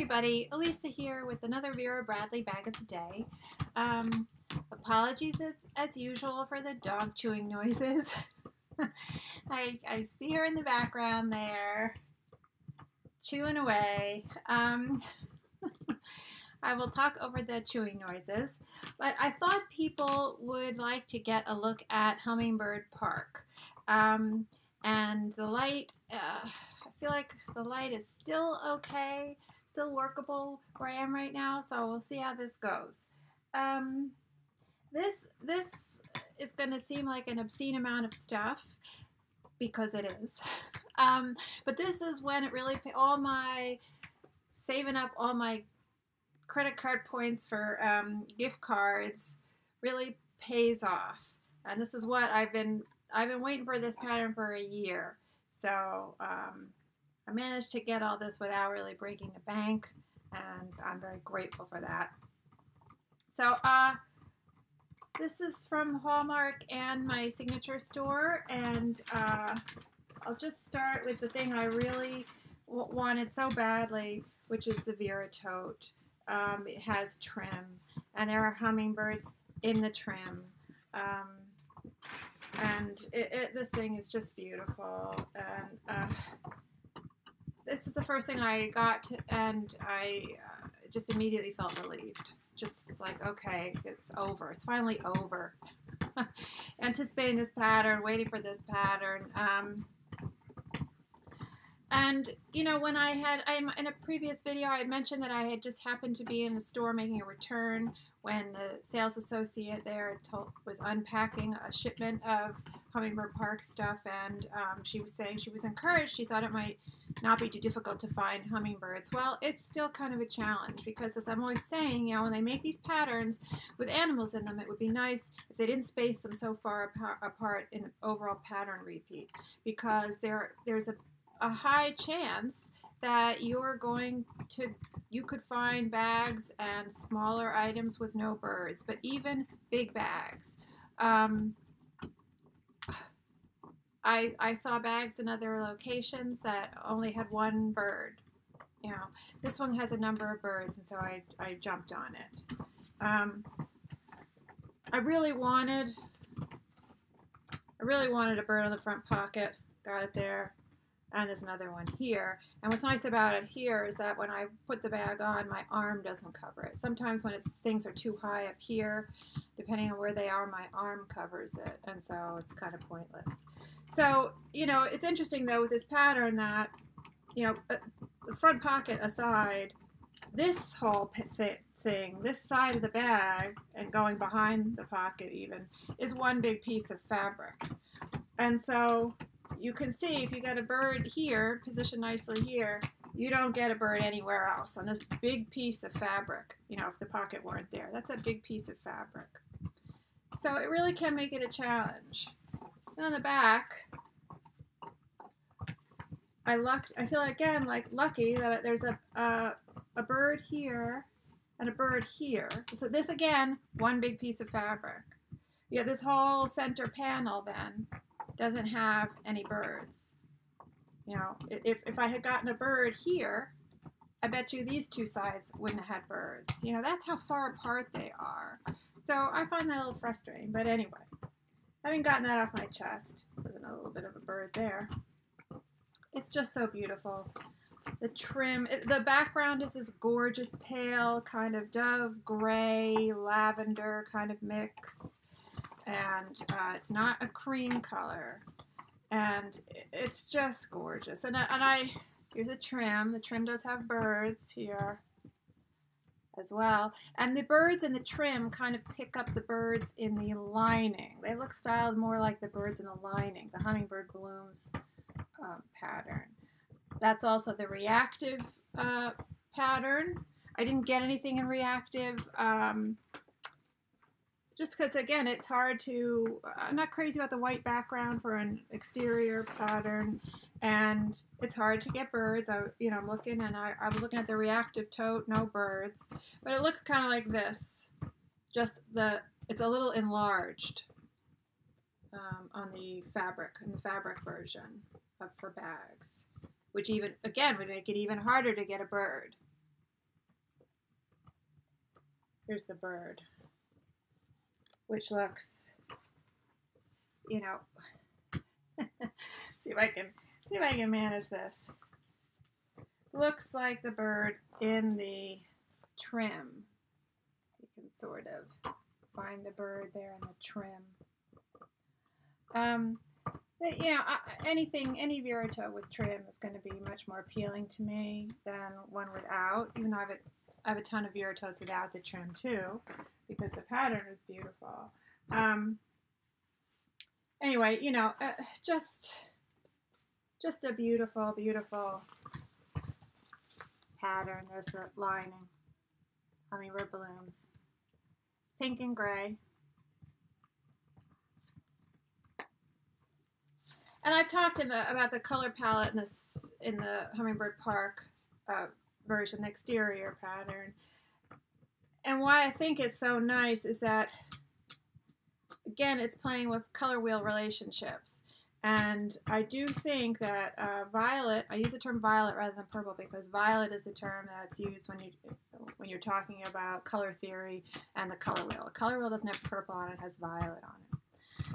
everybody, Elisa here with another Vera Bradley bag of the day. Apologies as usual for the dog chewing noises. I see her in the background there, chewing away. I will talk over the chewing noises, but I thought people would like to get a look at Hummingbird Park. And the light, I feel like the light is still okay, still workable where I am right now, so we'll see how this goes. This is going to seem like an obscene amount of stuff, because it is. But this is when it really, saving up all my credit card points for gift cards really pays off. And this is what I've been waiting for this pattern for a year, so I managed to get all this without really breaking the bank, and I'm very grateful for that. So this is from Hallmark and my signature store, and I'll just start with the thing I really wanted so badly, which is the Vera tote. It has trim, and there are hummingbirds in the trim. And this thing is just beautiful, and this is the first thing I got, and I just immediately felt relieved. Just like, okay, it's over. It's finally over. Anticipating this pattern, waiting for this pattern. And, you know, when in a previous video, I had mentioned that I had just happened to be in a store making a return when the sales associate there was unpacking a shipment of Hummingbird Park stuff, and she was saying she was encouraged. She thought it might not be too difficult to find hummingbirds. Well, it's still kind of a challenge because, as I'm always saying, you know, when they make these patterns with animals in them, it would be nice if they didn't space them so far apart in the overall pattern repeat, because there's a high chance that you're going to, you could find bags and smaller items with no birds, but even big bags. I saw bags in other locations that only had one bird. You know, this one has a number of birds, and so I jumped on it. I really wanted a bird on the front pocket. Got it there. And there's another one here. And what's nice about it here is that when I put the bag on, my arm doesn't cover it. Sometimes when things are too high up here, depending on where they are, my arm covers it. And so it's kind of pointless. So, you know, it's interesting, though, with this pattern that, you know, the front pocket aside, this whole thing, this side of the bag, and going behind the pocket even, is one big piece of fabric. And so you can see if you got a bird here, positioned nicely here, you don't get a bird anywhere else on this big piece of fabric. You know, if the pocket weren't there, that's a big piece of fabric. So it really can make it a challenge. And on the back, I feel again like lucky that there's a bird here and a bird here. So this again, one big piece of fabric. You have this whole center panel then doesn't have any birds. You know, if I had gotten a bird here, I bet you these two sides wouldn't have had birds. You know, that's how far apart they are. So I find that a little frustrating, but anyway, having gotten that off my chest, there's a little bit of a bird there. It's just so beautiful. The trim, the background is this gorgeous pale kind of dove gray, lavender kind of mix. And it's not a cream color, and it's just gorgeous. And here's a trim. The trim does have birds here as well, and the birds in the trim kind of pick up the birds in the lining. They look styled more like the birds in the lining, the Hummingbird Blooms pattern. That's also the reactive pattern. I didn't get anything in reactive. Just because, again, it's hard to, I'm not crazy about the white background for an exterior pattern, and it's hard to get birds. I'm looking, and I was looking at the reactive tote, no birds, but it looks kind of like this. Just it's a little enlarged on the fabric version for bags, which even, again, would make it even harder to get a bird. Here's the bird, which looks, you know, see if I can manage this. Looks like the bird in the trim. You can sort of find the bird there in the trim. But, you know, any Viridto with trim is going to be much more appealing to me than one without, even though I have a ton of Viridtos without the trim too, because the pattern is beautiful. Anyway, you know, just a beautiful, beautiful pattern. There's the lining, Hummingbird Blooms. It's pink and gray. And I've talked about the color palette in the Hummingbird Park version, the exterior pattern. And why I think it's so nice is that, again, it's playing with color wheel relationships. And I do think that violet, I use the term violet rather than purple because violet is the term that's used when you're talking about color theory and the color wheel. A color wheel doesn't have purple on it, it has violet on it.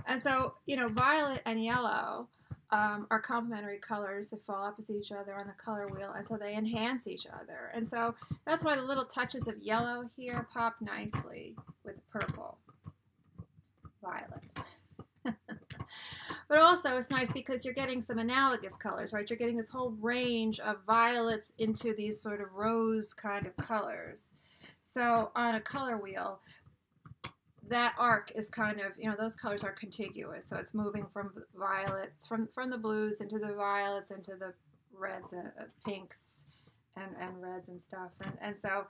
And so, you know, violet and yellow are complementary colors that fall opposite each other on the color wheel, and so they enhance each other. And so that's why the little touches of yellow here pop nicely with purple, violet. But also it's nice because you're getting some analogous colors, right? You're getting this whole range of violets into these sort of rose kind of colors. So on a color wheel, that arc is kind of, you know, those colors are contiguous, so it's moving from violets, from the blues into the violets, into the reds, pinks, and reds and stuff. And so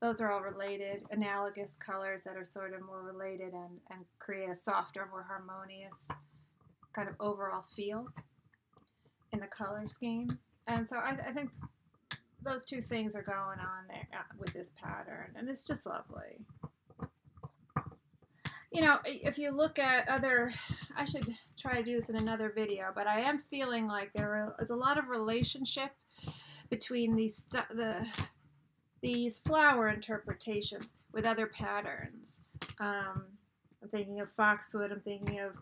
those are all related, analogous colors that are sort of more related and create a softer, more harmonious kind of overall feel in the color scheme. And so I think those two things are going on there with this pattern, and it's just lovely. You know, if you look at other, I should try to do this in another video, but I am feeling like there is a lot of relationship between these flower interpretations with other patterns. I'm thinking of Foxwood, I'm thinking of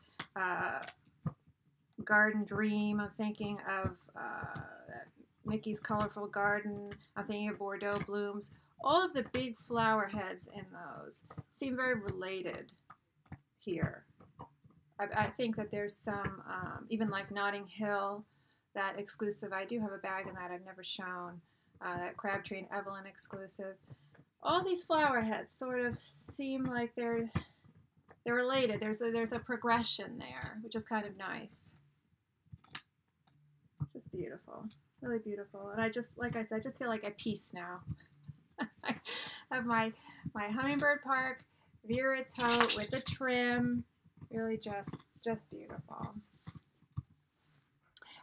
Garden Dream, I'm thinking of Mickey's Colorful Garden, I'm thinking of Bordeaux Blooms. All of the big flower heads in those seem very related here. I think that there's some, even like Notting Hill, that exclusive, I do have a bag in that I've never shown, that Crabtree and Evelyn exclusive. All these flower heads sort of seem like they're related. There's a progression there, which is kind of nice. Just beautiful, really beautiful. And I just, like I said, I just feel like at peace now. I have my Hummingbird Park Viridto with the trim, really just beautiful.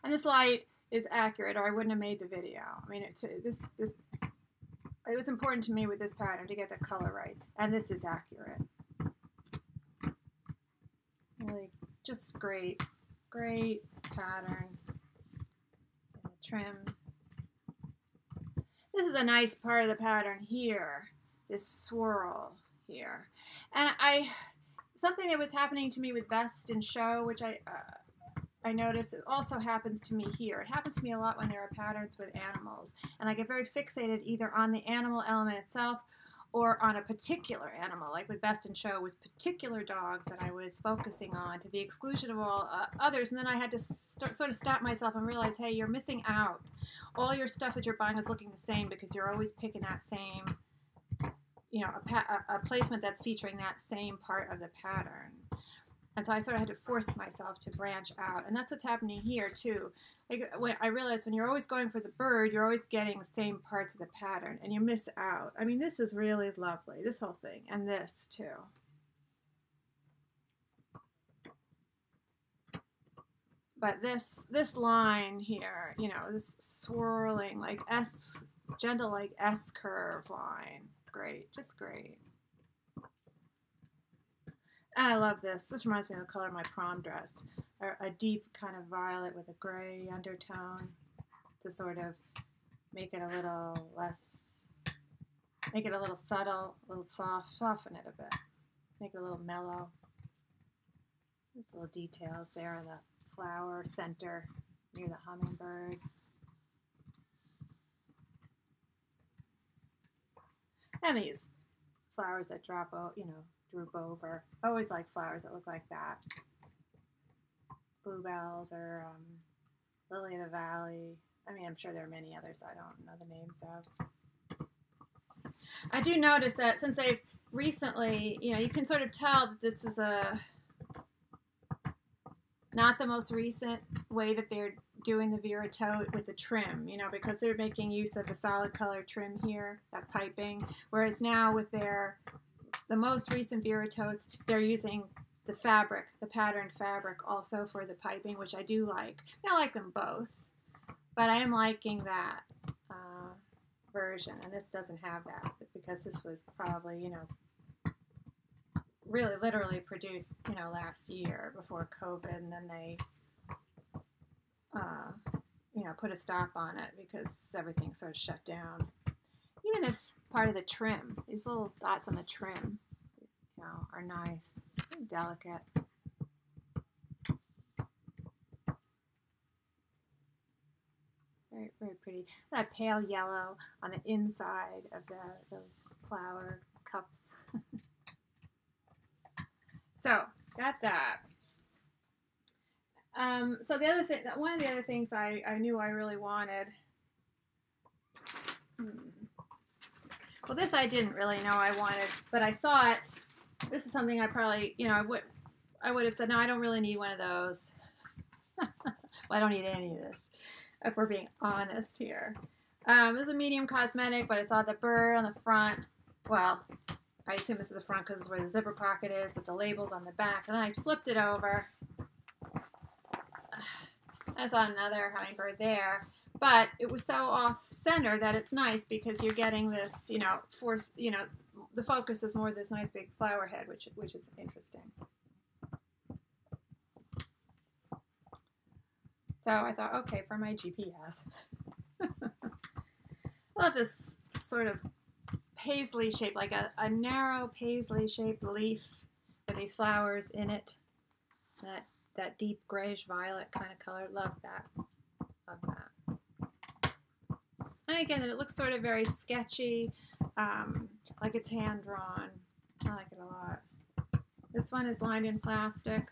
And this light is accurate, or I wouldn't have made the video. I mean, it was important to me with this pattern to get the color right, and this is accurate. Really, just great, great pattern. And the trim. This is a nice part of the pattern here, this swirl here. And something that was happening to me with Best in Show, which I noticed, it also happens to me here. It happens to me a lot when there are patterns with animals. And I get very fixated either on the animal element itself or on a particular animal. Like with Best in Show, it was particular dogs that I was focusing on to the exclusion of all others. And then I had to sort of stop myself and realize, hey, you're missing out. All your stuff that you're buying is looking the same because you're always picking that same, you know, a placement that's featuring that same part of the pattern. And so I sort of had to force myself to branch out. And that's what's happening here, too. Like, when I realized when you're always going for the bird, you're always getting the same parts of the pattern, and you miss out. I mean, this is really lovely, this whole thing, and this, too. But this line here, you know, this swirling, like S, gentle, like S-curve line. Great, just great. And I love this. This reminds me of the color of my prom dress, a deep kind of violet with a gray undertone to sort of make it a little less Make it a little subtle, a little soft, soften it a bit. Make it a little mellow. There's little details there in the flower center near the hummingbird. And these flowers that drop, you know, droop over. I always like flowers that look like that. Bluebells or lily of the valley. I mean, I'm sure there are many others I don't know the names of. I do notice that since they've recently, you know, you can sort of tell that this is a not the most recent way that they're doing the Vera tote with the trim, you know, because they're making use of the solid color trim here, that piping, whereas now with their, the most recent Vera totes, they're using the fabric, the patterned fabric also for the piping, which I do like. I like them both, but I am liking that version, and this doesn't have that because this was probably, you know, really literally produced, you know, last year before COVID, and then they, you know, put a stop on it because everything sort of shut down. Even this part of the trim, these little dots on the trim, you know, are nice, delicate. Very, very pretty. That pale yellow on the inside of the, those flower cups. So, got that. So the other thing, one of the other things I knew I really wanted. Well, this I didn't really know I wanted, but I saw it. This is something I probably, you know, I would have said, no, I don't really need one of those. Well, I don't need any of this, if we're being honest here. This is a medium cosmetic, but I saw the bird on the front. Well, I assume this is the front because it's where the zipper pocket is, with the labels on the back. And then I flipped it over. I saw another hummingbird there. But it was so off-center that it's nice because you're getting this, you know, force, you know, the focus is more this nice big flower head, which is interesting. So I thought, okay, for my GPS. I'll have this sort of paisley shape, like a narrow paisley shaped leaf with these flowers in it. That deep grayish violet kind of color. Love that. Love that. And again, it looks sort of very sketchy, like it's hand drawn. I like it a lot. This one is lined in plastic.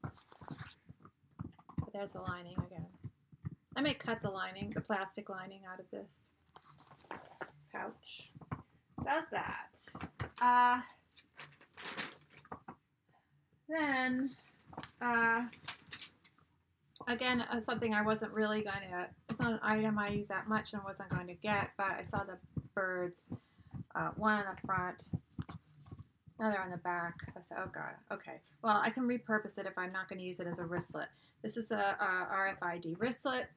But there's the lining again. I may cut the lining, the plastic lining out of this pouch. So that's that. Then, again, something I wasn't really going to, it's not an item I use that much and wasn't going to get, but I saw the birds, one on the front, another on the back. I said, oh God, okay. Well, I can repurpose it if I'm not going to use it as a wristlet. This is the RFID wristlet.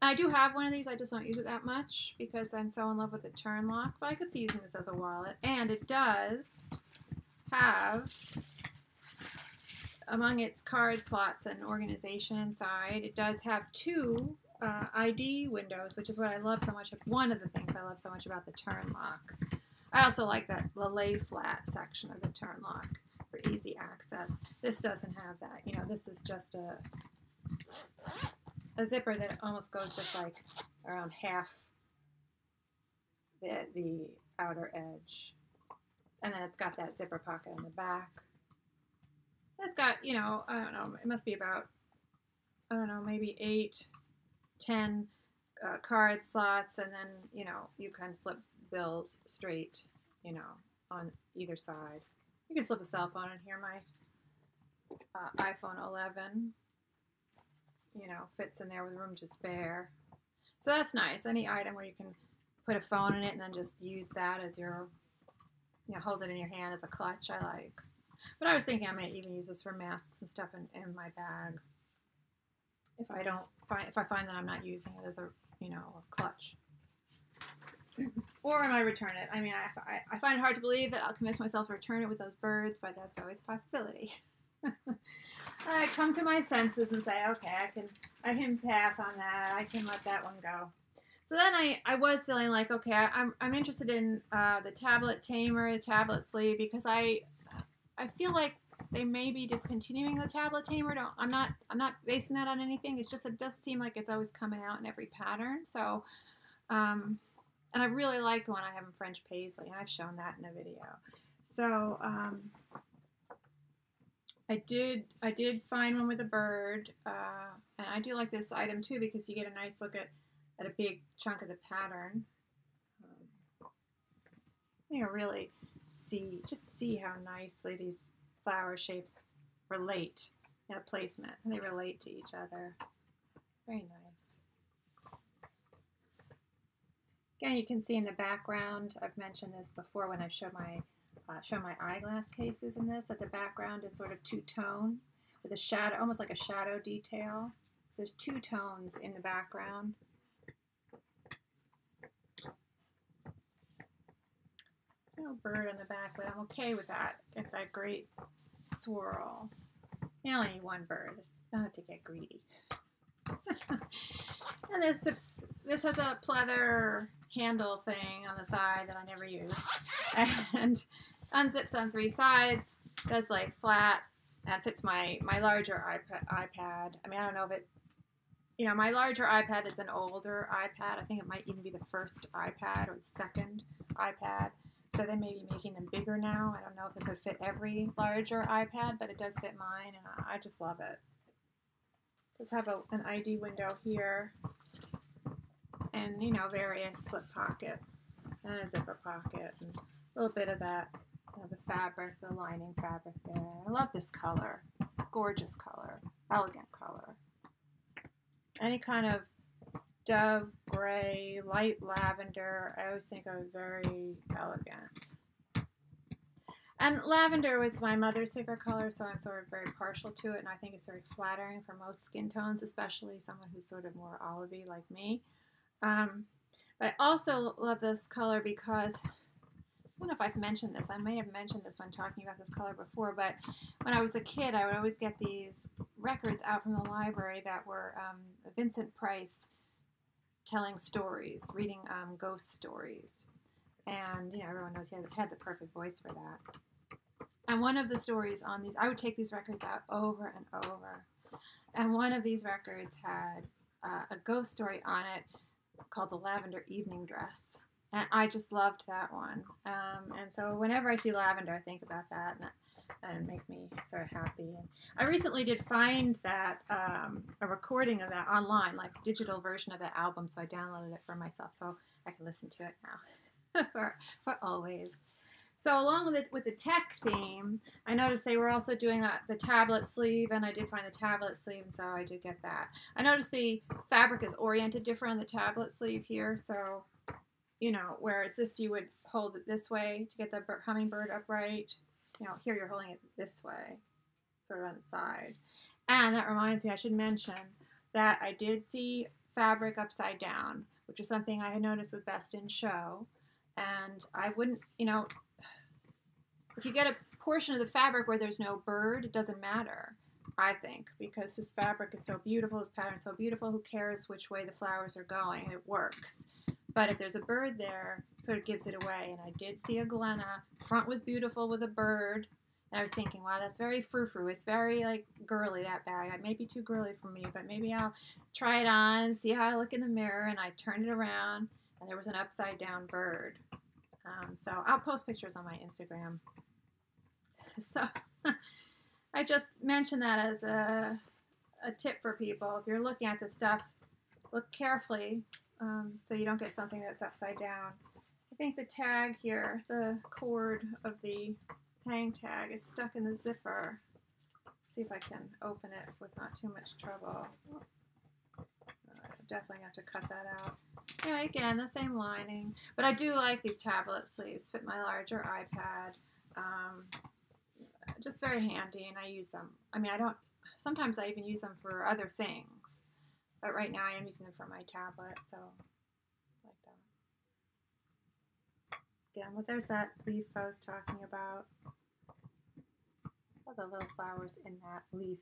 I do have one of these, I just don't use it that much because I'm so in love with the turn lock, but I could see using this as a wallet. And it does have, among its card slots and organization inside, it does have two ID windows, which is what I love so much, one of the things I love so much about the turn lock. I also like that lay flat section of the turn lock for easy access. This doesn't have that. You know, this is just a zipper that almost goes just like around half the outer edge. And then it's got that zipper pocket in the back. It's got, you know, I don't know, it must be about, I don't know, maybe 8, 10 card slots. And then, you know, you can slip bills straight, you know, on either side. You can slip a cell phone in here. My iPhone 11. You know, fits in there with room to spare. So that's nice. Any item where you can put a phone in it and then just use that as your, you know, hold it in your hand as a clutch, I like. But I was thinking I might even use this for masks and stuff in my bag. If I find that I'm not using it as a, you know, a clutch. Or I might return it. I mean, I find it hard to believe that I'll convince myself to return it with those birds, but that's always a possibility. I come to my senses and say, okay, I can pass on that. I can let that one go. So then I was feeling like, okay, I'm interested in the Tablet Tamer, the Tablet Sleeve, because I feel like they may be discontinuing the Tablet Tamer. I'm not basing that on anything. It's just that it doesn't seem like it's always coming out in every pattern. So, and I really like the one I have in French Paisley, and I've shown that in a video. So I did find one with a bird, and I do like this item too because you get a nice look at a big chunk of the pattern. You know, really see how nicely these flower shapes relate in a placement. They relate to each other. Very nice. Again, you can see in the background, I've mentioned this before when I've shown my eyeglass cases in this, that the background is sort of two-tone with a shadow, almost like a shadow detail. So there's two tones in the background. No bird on the back, but I'm okay with that. Get that great swirl. You only need one bird. Don't have to get greedy. And this has a pleather handle thing on the side that I never use. And unzips on three sides. Does lay flat and fits my larger iPad. I mean, I don't know if it. You know, my larger iPad is an older iPad. I think it might even be the first iPad or the second iPad. So they may be making them bigger now. I don't know if this would fit every larger iPad, but it does fit mine, and I just love it. Does have an ID window here, and you know, various slip pockets and a zipper pocket, and a little bit of that, you know, the fabric, the lining fabric there. I love this color, gorgeous color, elegant color. Any kind of dove gray, light lavender, I always think are very elegant. And lavender was my mother's favorite color, so I'm sort of very partial to it, and I think it's very flattering for most skin tones, especially someone who's sort of more olivey like me. But I also love this color because, I don't know if I've mentioned this, I may have mentioned this when talking about this color before, but when I was a kid, I would always get these records out from the library that were Vincent Price telling stories, reading ghost stories. And, you know, everyone knows he had the perfect voice for that. And one of the stories on these, I would take these records out over and over. And one of these records had a ghost story on it called The Lavender Evening Dress. And I just loved that one. And so whenever I see lavender, I think about that. And it makes me sort of happy. And I recently did find that a recording of that online, like a digital version of that album, so I downloaded it for myself so I can listen to it now for always. So along with the tech theme, I noticed they were also doing the tablet sleeve, and I did find the tablet sleeve, and so I did get that. I noticed the fabric is oriented different on the tablet sleeve here, so you know, whereas this you would hold it this way to get the hummingbird upright. You know, here you're holding it this way, sort of on the side. And that reminds me, I should mention that I did see fabric upside down, which is something I had noticed with Best in Show. And I wouldn't, you know, if you get a portion of the fabric where there's no bird, it doesn't matter, I think, because this fabric is so beautiful, this pattern is so beautiful, who cares which way the flowers are going, it works. But if there's a bird there, it sort of gives it away. And I did see a Glenna. Front was beautiful with a bird. And I was thinking, wow, that's very frou-frou. It's very, like, girly, that bag. It may be too girly for me, but maybe I'll try it on and see how I look in the mirror. And I turned it around, and there was an upside-down bird. So I'll post pictures on my Instagram. So I just mentioned that as a tip for people. If you're looking at this stuff, look carefully. So you don't get something that's upside down. I think the tag here, the cord of the hang tag, is stuck in the zipper. Let's see if I can open it with not too much trouble. Definitely have to cut that out. Anyway, again, the same lining. But I do like these tablet sleeves. Fit my larger iPad. Just very handy, and I use them. I mean, I don't. Sometimes I even use them for other things. But right now I am using it for my tablet, so like that. Again, well, there's that leaf I was talking about. All the little flowers in that leaf.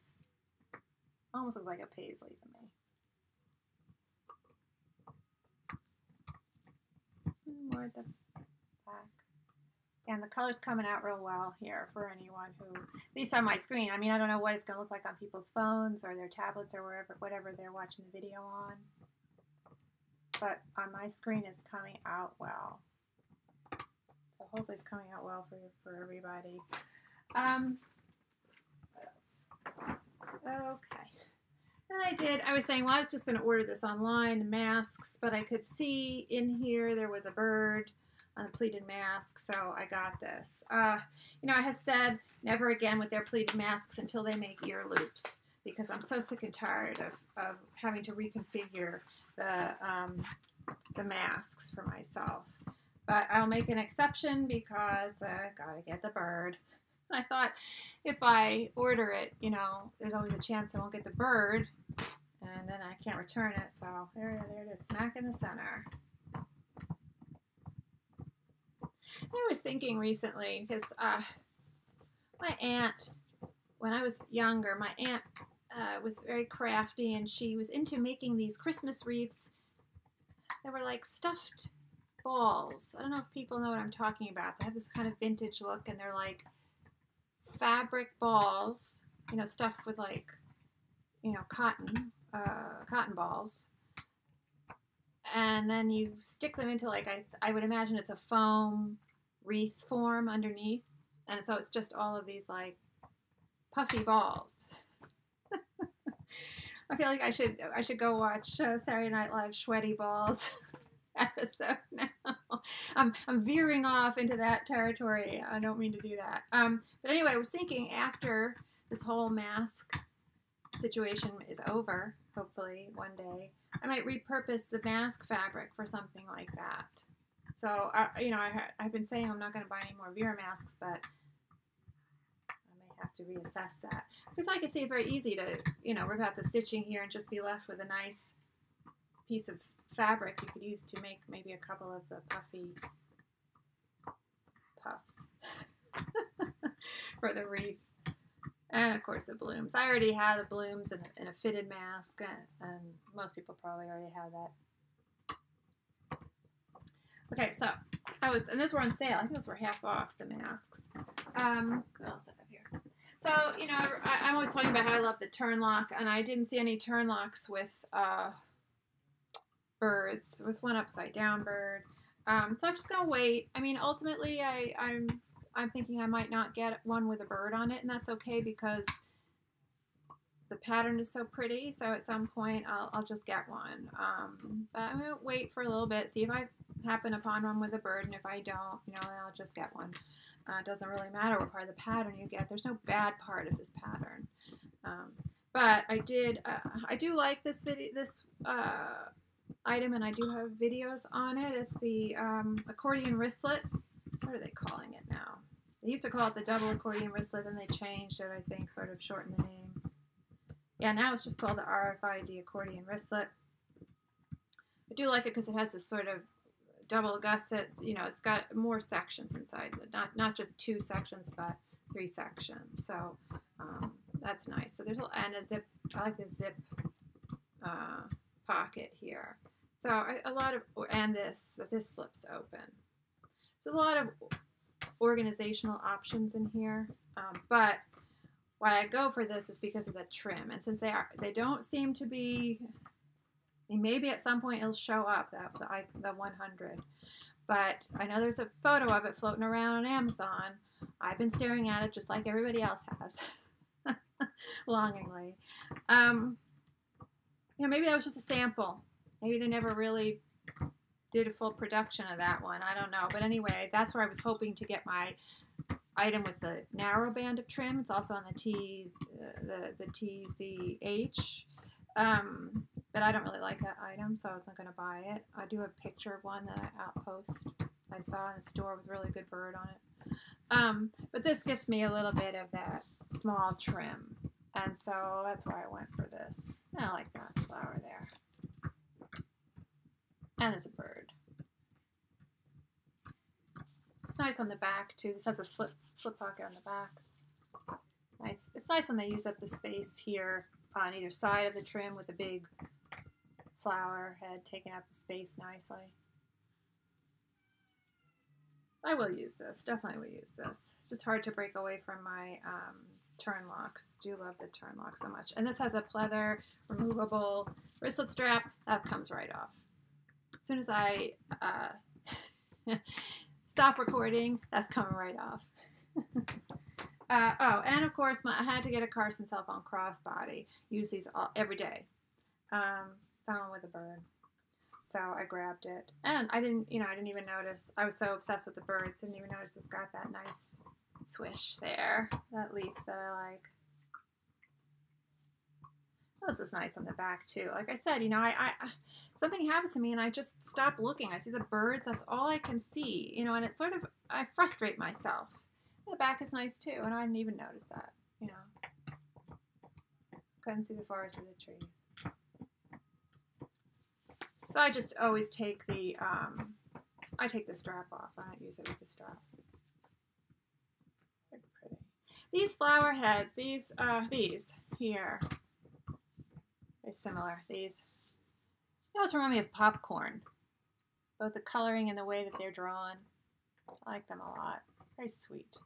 Almost looks like a paisley to me. toward the back. And the color's coming out real well here for anyone who, at least on my screen. I mean, I don't know what it's going to look like on people's phones or their tablets or wherever, whatever they're watching the video on. But on my screen, it's coming out well. So hopefully it's coming out well for everybody. What else? Okay. And I was saying, well, I was just going to order this online, the masks, but I could see in here there was a bird on a pleated mask, so I got this. You know, I have said never again with their pleated masks until they make ear loops, because I'm so sick and tired of having to reconfigure the masks for myself. But I'll make an exception because I gotta get the bird. I thought if I order it, you know, there's always a chance I won't get the bird, and then I can't return it. So there it is, smack in the center. I was thinking recently, because my aunt, when I was younger, my aunt was very crafty, and she was into making these Christmas wreaths that were like stuffed balls. I don't know if people know what I'm talking about. They have this kind of vintage look, and they're like fabric balls, you know, stuffed with like, you know, cotton balls. And then you stick them into like, I would imagine it's a foam wreath form underneath. And so it's just all of these like puffy balls. I feel like I should go watch Saturday Night Live Sweaty Balls episode now. I'm veering off into that territory. I don't mean to do that. But anyway, I was thinking after this whole mask situation is over, hopefully one day, I might repurpose the mask fabric for something like that. So, you know, I've been saying I'm not going to buy any more Vera masks, but I may have to reassess that. Because I can see it's very easy to, you know, rip out the stitching here and just be left with a nice piece of fabric you could use to make maybe a couple of the puffy puffs for the wreath. And of course the blooms. I already had the blooms in a fitted mask, and most people probably already have that. Okay, so and those were on sale. I think those were half off, the masks. What else I have here? So, you know, I'm always talking about how I love the turnlock, and I didn't see any turnlocks with birds. There was one upside down bird. So I'm just gonna wait. I mean, ultimately, I'm thinking I might not get one with a bird on it, and that's okay because the pattern is so pretty, so at some point I'll just get one. But I'm going to wait for a little bit, see if I happen upon one with a bird, and if I don't, you know, then I'll just get one. It doesn't really matter what part of the pattern you get. There's no bad part of this pattern. But I do like this item, and I do have videos on it. It's the accordion wristlet. What are they calling it now? They used to call it the double accordion wristlet, and they changed it, I think, sort of shortened the name. Yeah, now it's just called the RFID accordion wristlet. I do like it because it has this sort of double gusset, you know, it's got more sections inside, not just 2 sections, but 3 sections. So that's nice. So there's a zip, I like the zip pocket here. So this slips open. So there's a lot of organizational options in here, but why I go for this is because of the trim. And since they don't seem to be, maybe at some point it'll show up, the 100. But I know there's a photo of it floating around on Amazon. I've been staring at it just like everybody else has, longingly. You know, maybe that was just a sample. Maybe they never really did a full production of that one. I don't know. But anyway, that's where I was hoping to get my item with the narrow band of trim. It's also on the TZH. But I don't really like that item, so I wasn't going to buy it. I do have a picture of one that I outpost. I saw in the store with a really good bird on it. But this gets me a little bit of that small trim. And so that's why I went for this. And I like that flower there. And there's a bird. It's nice on the back too. This has a slip pocket on the back. Nice. It's nice when they use up the space here on either side of the trim with a big flower head taking up the space nicely. I will use this, definitely will use this. It's just hard to break away from my turn locks. Do love the turn lock so much. And this has a pleather removable wristlet strap that comes right off. As soon as I stop recording, that's coming right off. Oh, and of course, I had to get a Carson cell phone crossbody. Use these every day. Found with a bird. So I grabbed it, and I didn't, you know, I didn't even notice. I was so obsessed with the birds, didn't even notice it's got that nice swish there, that leaf that I like. Oh, this is nice on the back too. Like I said, you know, I something happens to me and I just stop looking. I see the birds, that's all I can see, you know, and it sort of, I frustrate myself. The back is nice too, and I didn't even notice that, you know. Couldn't see the forest or the trees. So I just always take the, I take the strap off. I don't use it with the strap. They're pretty. These flower heads, these here, they're similar. These, they always remind me of popcorn. Both the coloring and the way that they're drawn. I like them a lot. Very sweet.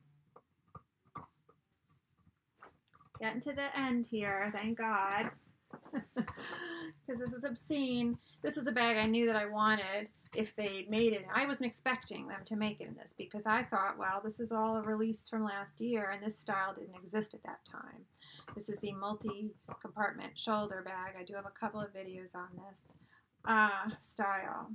Getting to the end here, thank God. Because this is obscene. This was a bag I knew that I wanted if they made it. I wasn't expecting them to make it in this because I thought, well, this is all a release from last year, and this style didn't exist at that time. This is the multi-compartment shoulder bag. I do have a couple of videos on this style.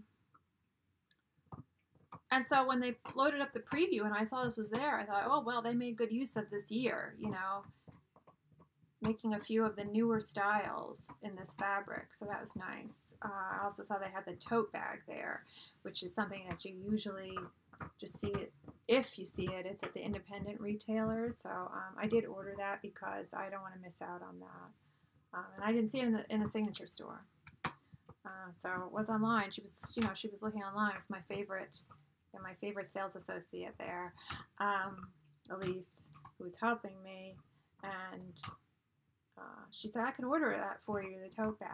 And so when they loaded up the preview and I saw this was there, I thought, oh, well, they made good use of this year, you know, making a few of the newer styles in this fabric, so that was nice. I also saw they had the tote bag there, which is something that you usually just see it, if you see it, it's at the independent retailers, so I did order that because I don't want to miss out on that. And I didn't see it in the signature store, so it was online. She was, you know, she was looking online. It was my favorite, you know, my favorite sales associate there, Elise, who was helping me, and she said, I can order that for you, the tote bag.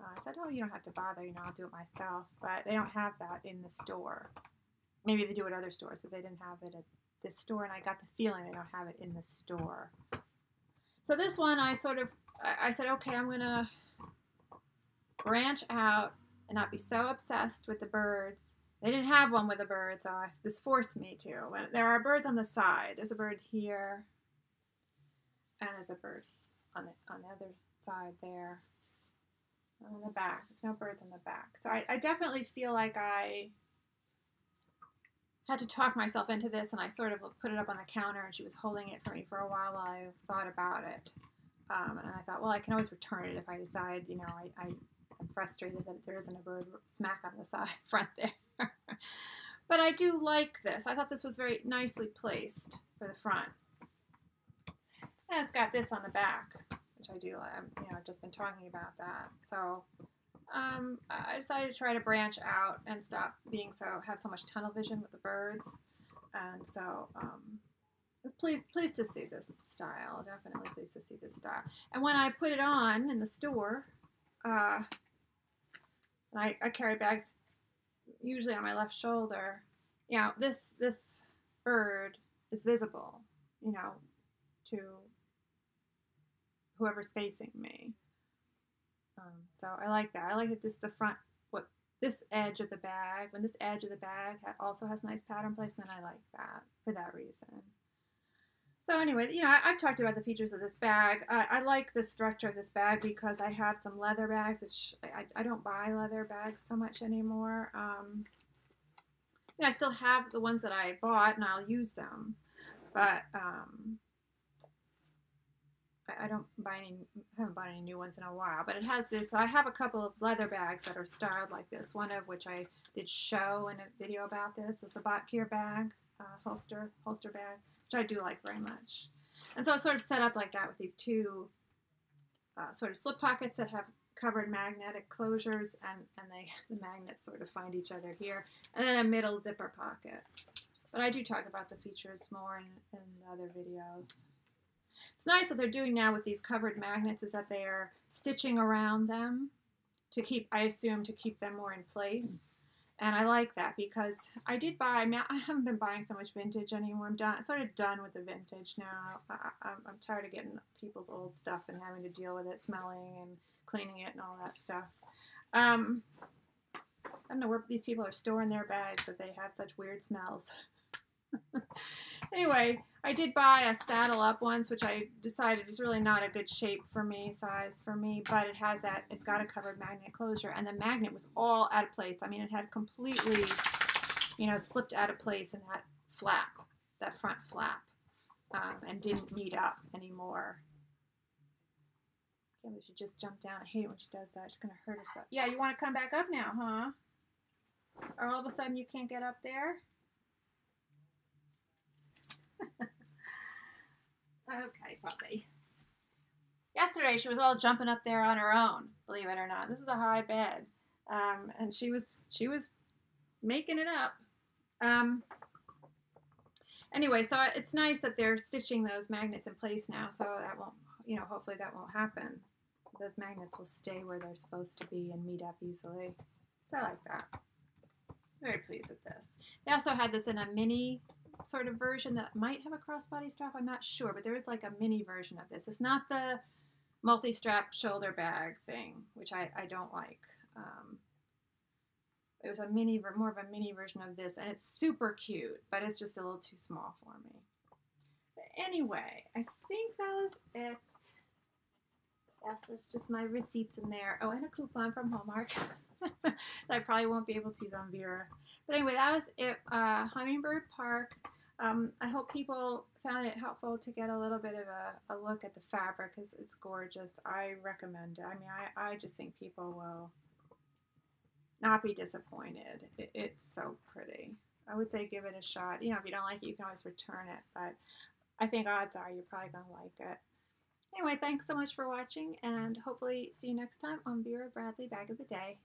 I said, oh, you don't have to bother, you know, I'll do it myself. But they don't have that in the store. Maybe they do at other stores, but they didn't have it at this store, and I got the feeling they don't have it in the store. So this one, I sort of, I said, okay, I'm going to branch out and not be so obsessed with the birds. They didn't have one with the birds, so this forced me to. There are birds on the side. There's a bird here, and there's a bird on the other side there, on the back. There's no birds on the back. So I definitely feel like I had to talk myself into this, and I sort of put it up on the counter, and she was holding it for me for a while I thought about it. And I thought, well, I can always return it if I decide, you know, I'm frustrated that there isn't a bird smack on the side front there. But I do like this. I thought this was very nicely placed for the front. And it's got this on the back, which I do like. You know, I've just been talking about that. So I decided to try to branch out and stop being have so much tunnel vision with the birds. And so I was pleased to see this style. Definitely pleased to see this style. And when I put it on in the store, I carry bags usually on my left shoulder. You know, this bird is visible. You know, to whoever's facing me. So I like that. I like that this edge of the bag, when this edge of the bag also has nice pattern placement, I like that for that reason. So anyway, you know, I've talked about the features of this bag. I like the structure of this bag because I have some leather bags, which I don't buy leather bags so much anymore. You know, I still have the ones that I bought and I'll use them, but I don't buy any, haven't bought any new ones in a while, but it has this. So I have a couple of leather bags that are styled like this, one of which I did show in a video about this. It's a Botkier bag, holster bag, which I do like very much. And so it's sort of set up like that with these two sort of slip pockets that have covered magnetic closures, and the magnets sort of find each other here, and then a middle zipper pocket. But I do talk about the features more in other videos. It's nice that they're doing now with these covered magnets is that they are stitching around them to keep, I assume, to keep them more in place. And I like that because I did buy, I mean, I haven't been buying so much vintage anymore. I'm sort of done with the vintage now. I'm tired of getting people's old stuff and having to deal with it, smelling and cleaning it and all that stuff. I don't know where these people are storing their bags, but they have such weird smells. Anyway, I did buy a saddle up once, which I decided is really not a good shape for me, size for me, but it has that, it's got a covered magnet closure, and the magnet was all out of place. I mean, it had completely, you know, slipped out of place in that flap, that front flap, and didn't meet up anymore. I think we should just jump down. I hate it when she does that. She's going to hurt herself. Yeah, you want to come back up now, huh? Or all of a sudden you can't get up there? Okay, puppy. Yesterday she was all jumping up there on her own, believe it or not. This is a high bed, and she was making it up. Anyway, so it's nice that they're stitching those magnets in place now, so that won't, you know, hopefully that won't happen. Those magnets will stay where they're supposed to be and meet up easily. So I like that. Very pleased with this. They also had this in a mini sort of version that might have a crossbody strap, I'm not sure, but there is like a mini version of this. It's not the multi-strap shoulder bag thing, which I don't like. It was a mini, more of a mini version of this, and it's super cute, but it's just a little too small for me. But anyway, I think that was it. Yes, there's just my receipts in there. Oh, and a coupon from Hallmark that I probably won't be able to use on Vera. But anyway, that was it. Hummingbird Park. I hope people found it helpful to get a little bit of a look at the fabric because it's gorgeous. I recommend it. I mean, I just think people will not be disappointed. It's so pretty. I would say give it a shot. You know, if you don't like it, you can always return it. But I think odds are you're probably going to like it. Anyway, thanks so much for watching, and hopefully see you next time on Vera Bradley Bag of the Day.